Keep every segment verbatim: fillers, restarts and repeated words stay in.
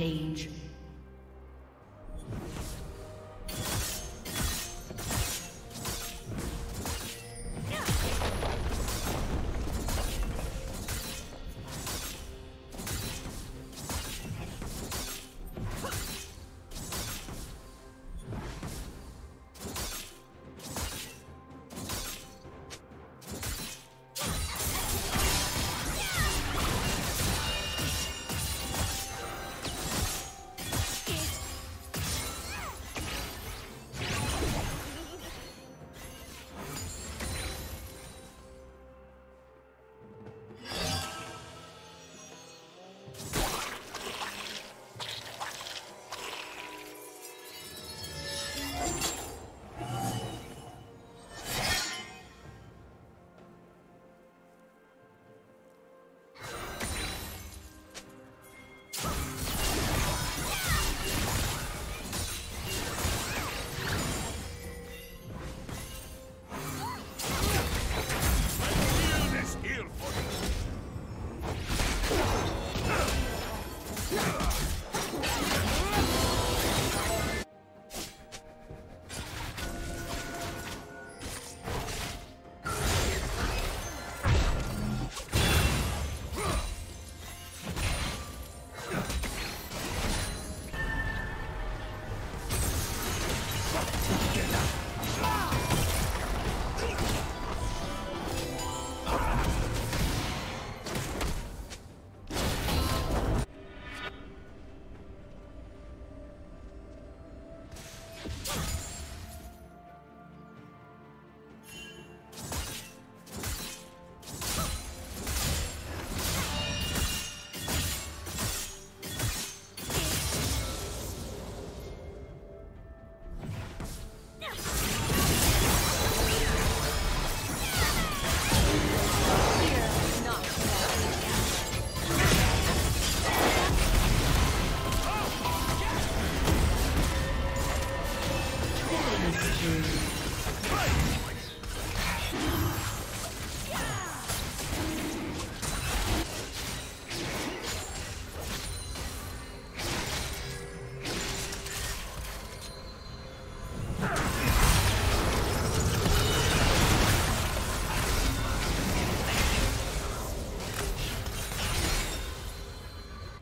Rampage.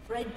Red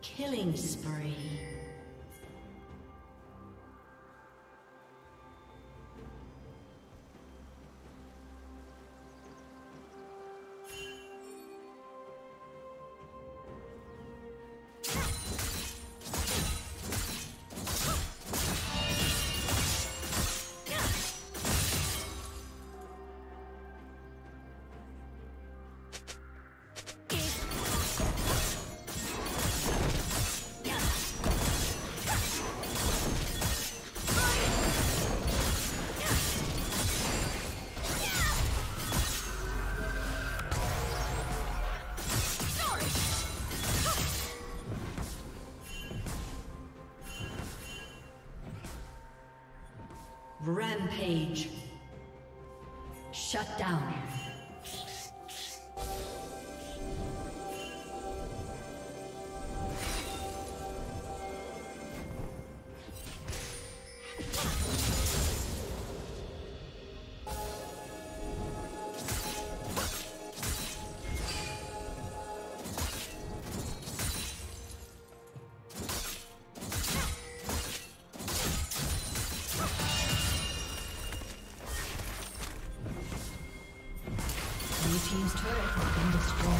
Killing spree. Rampage. Shut down. Team's turret has been destroyed.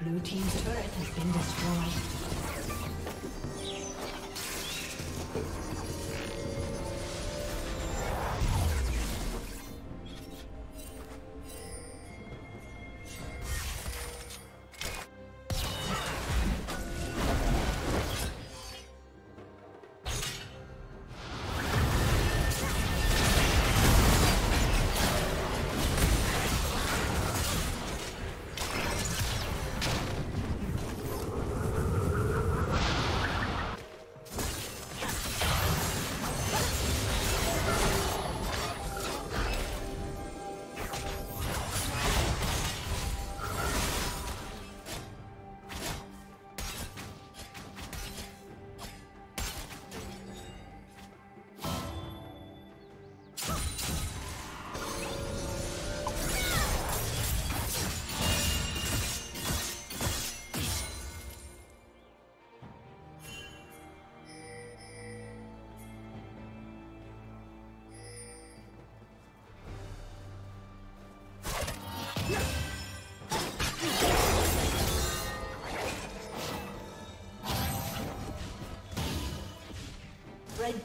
Blue team's turret has been destroyed. The red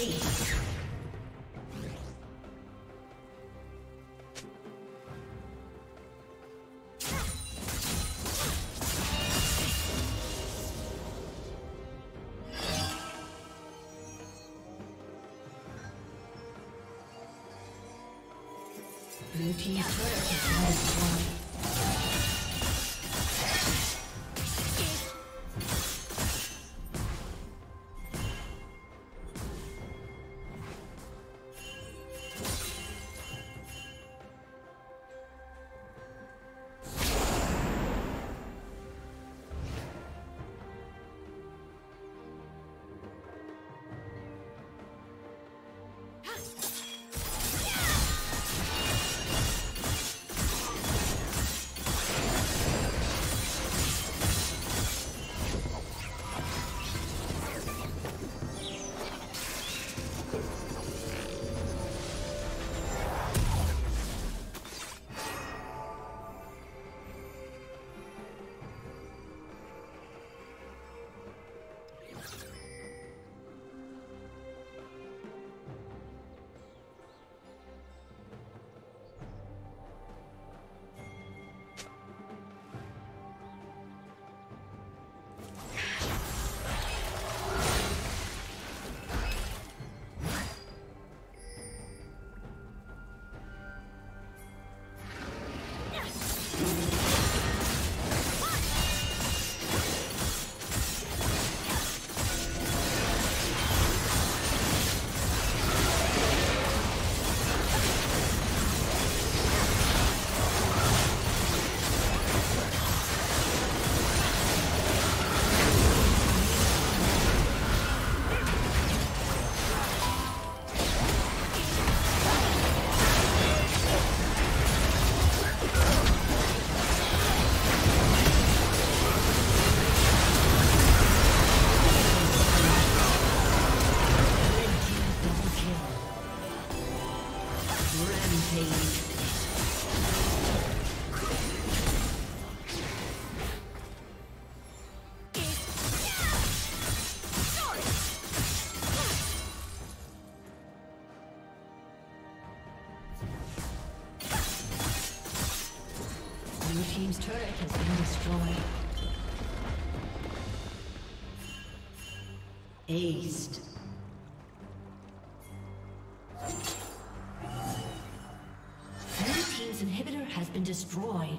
Blue team's turret has been destroyed. Aced. Blue team's inhibitor has been destroyed.